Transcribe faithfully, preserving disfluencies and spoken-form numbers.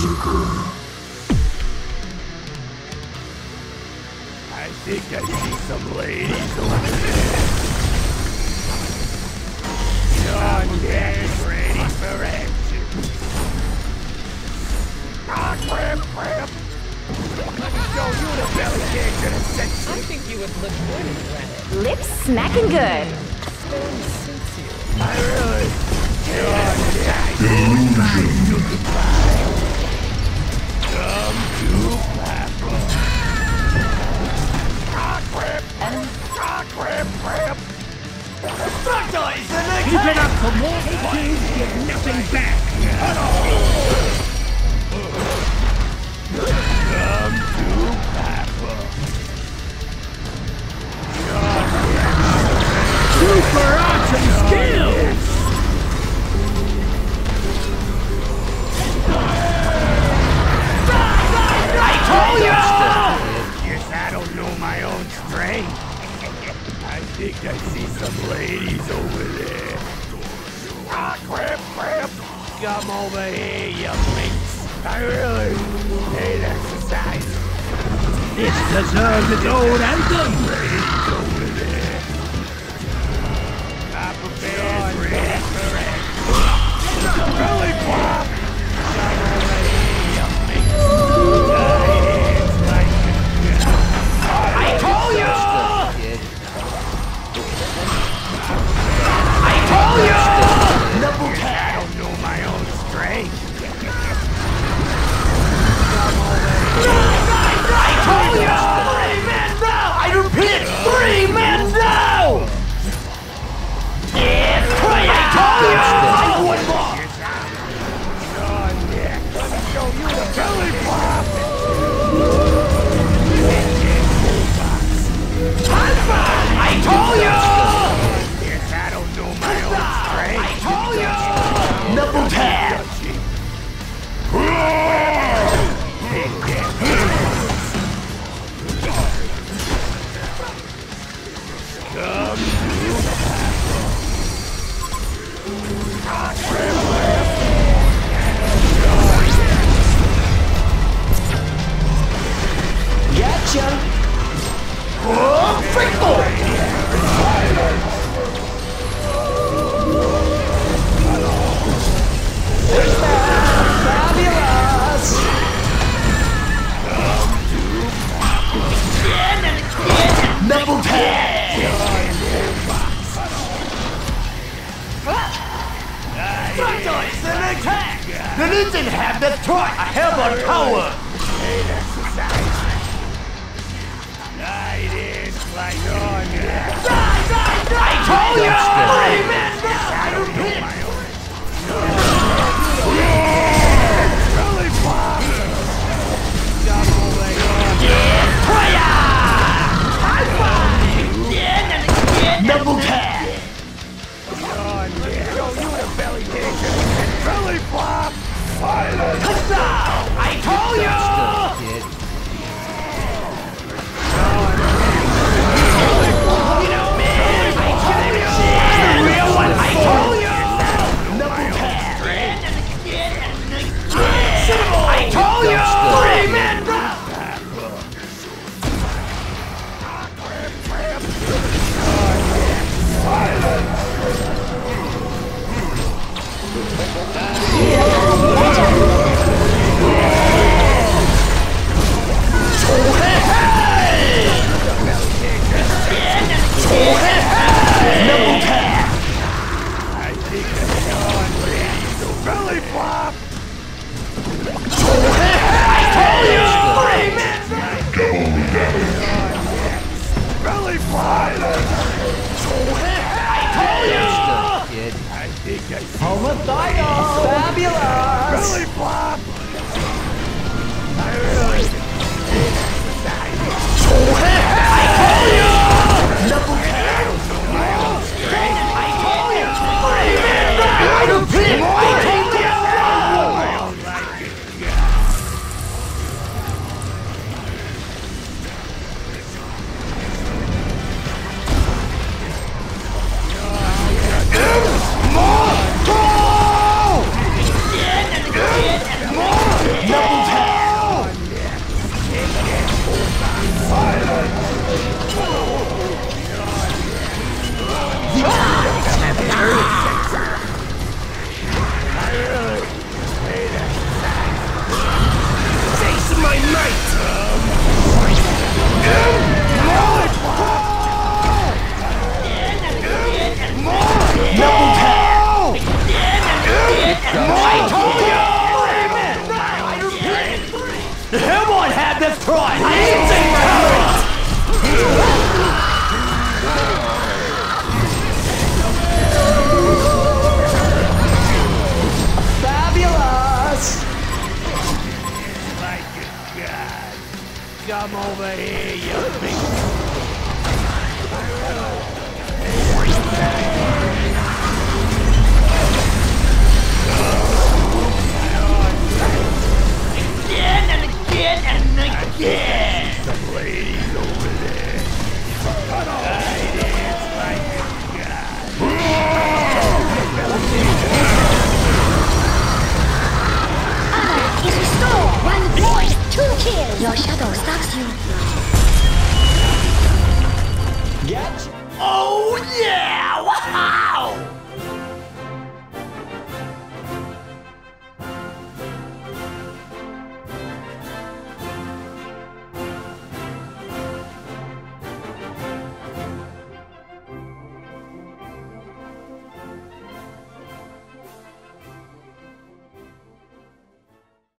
Berserker. I think I see some ladies over there. Your deck is ready for action. Ah, cramp, cramp! Let me show you the belly kick and a section. I think you would look good in that. Lips smacking good. So suits you. I really... Your deck is ready to goodbye. Come to Papa. Ah, cramp, cramp! Ah, cramp, cramp! Keep it up for more things, get nothing back! At all! Come to Papa! Super awesome skills! I told you! Guess I don't know my own strength. I think I see some ladies over there. Ah, crap, crap! Come over here, you minx. I really hate exercise. This deserves its own anthem. Ladies over there. I prepared for action. Really, Pop? Come over here, you minx. I told you! Oh, yeah! I don't know my own strength. I told you! Three men now! I repeat, three men now! Yeah, three! I told you! I would walk! Let me show you the belly pop! I told you! Double tap! Come here! Gotcha! Oh, freak ball! Double tap! Sometimes an attack! The ninja have the torch! I have our power! Hate exercise! Night is like on you! Die, die, die! I told you! Three men now! I don't know my own! Yeah! Really fun! Double leg on! Yeah! Fire! Double tap! Let me show you the belly kick! Belly flop! I told you! You know me! I told you! The real one! I told you! Double tap! I told you! Three men! More! Right, fabulous! Like a god. Come over here, you big. Again and again and again. Some ladies over there. I dance like a god. Armor is restored. One point, two kills. Your shadow stops you.